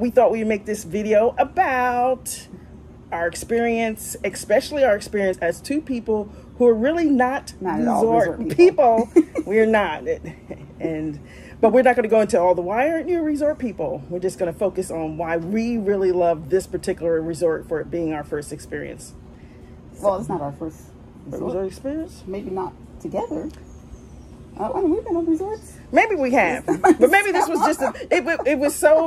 We thought we'd make this video about our experience, especially our experience as two people who are really not resort people. We're not. But we're not going to go into all the why aren't you resort people. We're just going to focus on why we really love this particular resort for it being our first experience. Well, it's not our first resort experience. Maybe not together. I mean, we've been on resorts. Maybe we have, but maybe this was just it was such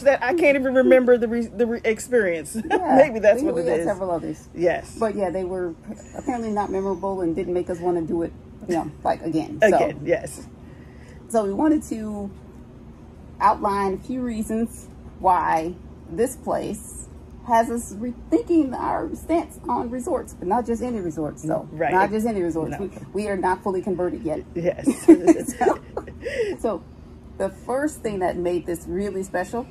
that I can't even remember the experience. Yeah, maybe that's what it is. Several others. Yes, but yeah, they were apparently not memorable and didn't make us want to do it. You know, like again. So, yes. So we wanted to outline a few reasons why this place has us rethinking our stance on resorts, but not just any resorts, though. Right. Not just any resorts. No. We are not fully converted yet. Yes. So the first thing that made this really special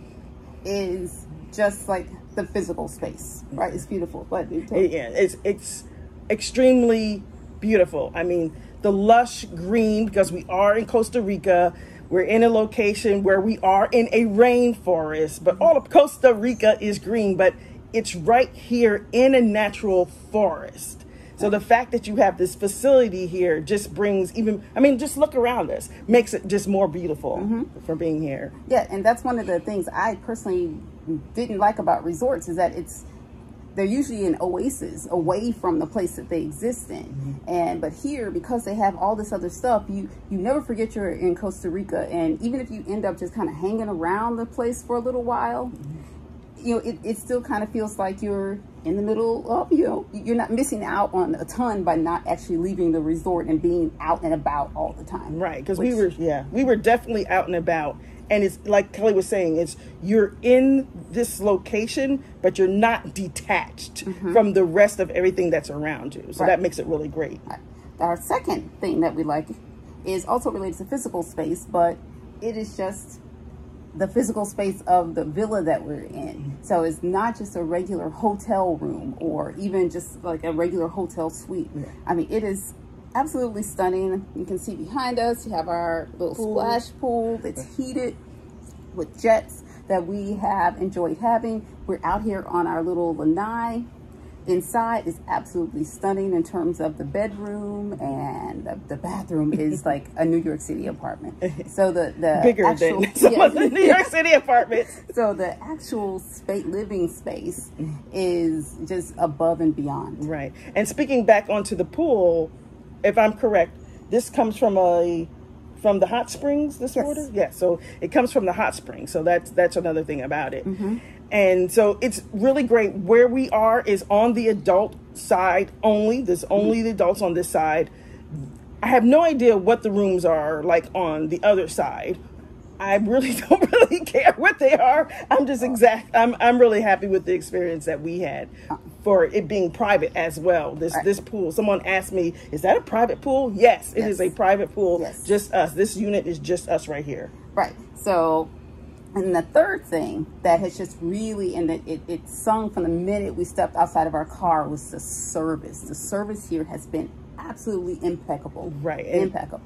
is just like the physical space, right? It's beautiful, but it's extremely beautiful. I mean, the lush green, because we are in Costa Rica. We're in a location where we are in a rainforest, but all of Costa Rica is green, but it's right here in a natural forest. So the fact that you have this facility here just brings even, I mean, just look around us, makes it just more beautiful for being here. Yeah, and that's one of the things I personally didn't like about resorts is that they're usually an oasis away from the place that they exist in. But here, because they have all this other stuff, you never forget you're in Costa Rica. And even if you end up just kind of hanging around the place for a little while, you know, it still kind of feels like you're in the middle of, you know, you're not missing out on a ton by not actually leaving the resort and being out and about all the time. Right, because we were definitely out and about. And it's like Kelly was saying, you're in this location, but you're not detached from the rest of everything that's around you. So that makes it really great. Our second thing that we like is also related to physical space, but it is just the physical space of the villa that we're in. So it's not just a regular hotel room or even just like a regular hotel suite. Yeah. I mean, it is absolutely stunning. You can see behind us, you have our little splash pool that's heated with jets that we have enjoyed having. We're out here on our little lanai. Inside is absolutely stunning in terms of the bedroom, and the bathroom is like a New York City apartment. So the bigger actual, than some of the New York City apartments. So the actual living space is just above and beyond. Right. And speaking back onto the pool, if I'm correct, this comes from the hot springs, this water? Yeah, so it comes from the hot springs. So that's another thing about it. And so it's really great. Where we are is on the adult side only. There's only the adults on this side. I have no idea what the rooms are like on the other side. I really don't really care what they are. I'm just I'm really happy with the experience that we had for it being private as well. This pool, someone asked me, is that a private pool? Yes, it is a private pool. Yes. Just us. This unit is just us right here. Right. So, and the third thing that has just really, and it sung from the minute we stepped outside of our car, was the service. The service here has been absolutely impeccable. Right. Impeccable.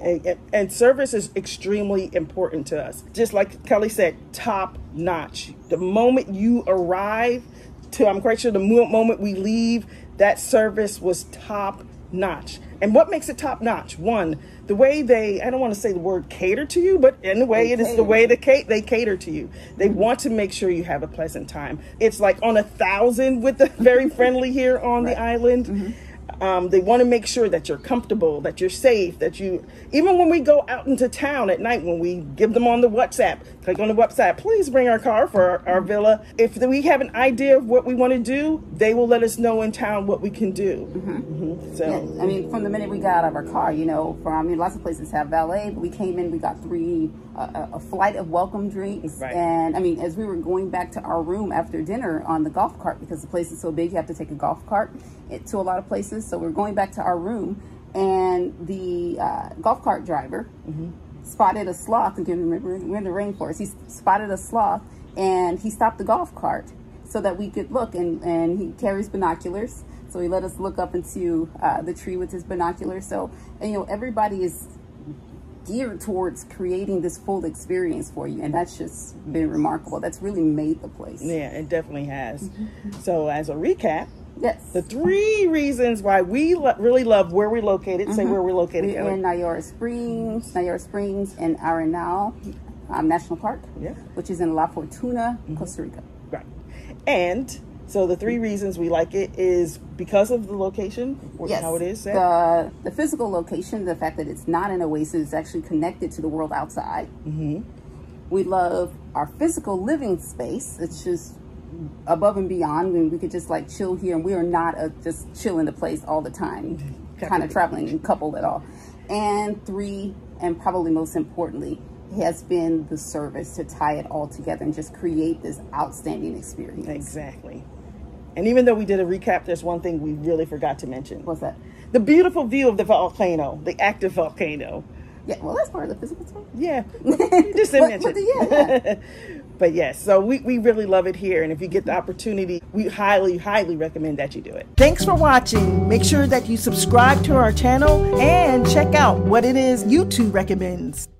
And service is extremely important to us. Just like Kelly said, top notch. The moment you arrive to, I'm quite sure the moment we leave, that service was top notch. And what makes it top notch? One, the way they, I don't want to say the word cater to you, but in a way it is the way they cater to you. They want to make sure you have a pleasant time. It's like on 1,000 with the very friendly here on the island. They want to make sure that you're comfortable, that you're safe, that you, even when we go out into town at night, when we give them on the WhatsApp, click on the WhatsApp, please bring our car for our villa. If we have an idea of what we want to do, they will let us know in town what we can do. So, yeah, I mean, from the minute we got out of our car, you know, I mean, lots of places have valet, but we came in, we got a flight of welcome drinks. And I mean, as we were going back to our room after dinner on the golf cart, because the place is so big, you have to take a golf cart to a lot of places. So we're going back to our room, and the golf cart driver spotted a sloth. Again, remember, we're in the rainforest. He spotted a sloth, and he stopped the golf cart so that we could look, and he carries binoculars. So he let us look up into the tree with his binoculars. So, and, you know, everybody is geared towards creating this full experience for you, and that's just been remarkable. That's really made the place. Yeah, it definitely has. So as a recap, yes, the three reasons why we really love where we're located. Say where we're located. We're in Nayara Springs and Arenal National Park, which is in La Fortuna, Costa Rica. Right. And so the three reasons we like it is because of the location, or how it is. The physical location, the fact that it's not an oasis, it's actually connected to the world outside. We love our physical living space. It's just above and beyond, and we could just like chill here, and we are not just chilling the place all the time, kind of traveling couple at all. And three, and probably most importantly, has been the service to tie it all together and just create this outstanding experience. Exactly. And even though we did a recap, there's one thing we really forgot to mention. What's that? The beautiful view of the volcano, the active volcano. Yeah, well, that's part of the physical tour. Yeah, you just didn't mention. But yes, so we really love it here. And if you get the opportunity, we highly, highly recommend that you do it. Thanks for watching. Make sure that you subscribe to our channel and check out What It Is YouTube Recommends.